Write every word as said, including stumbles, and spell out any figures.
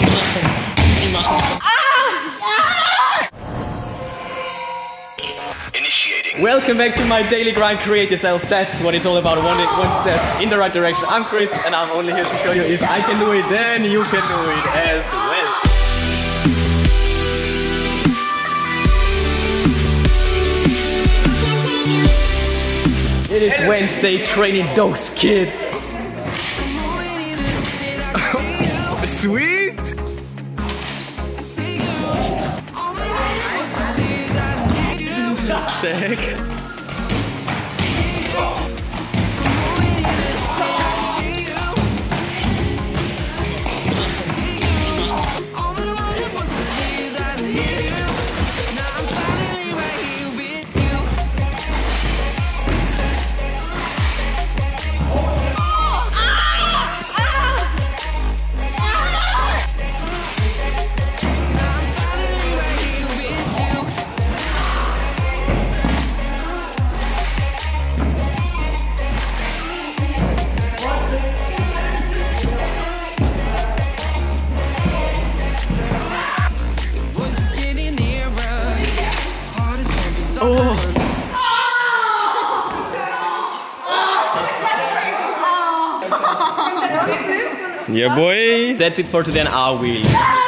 die machen, die machen so. Initiating. Welcome back to my daily grind, create yourself. That's what it's all about. One, one step in the right direction. I'm Chris, and I'm only here to show you if I can do it, then you can do it as well. It is Wednesday, training those kids. Sweet! What the heck? Yeah, boy. That's it for today, and I will.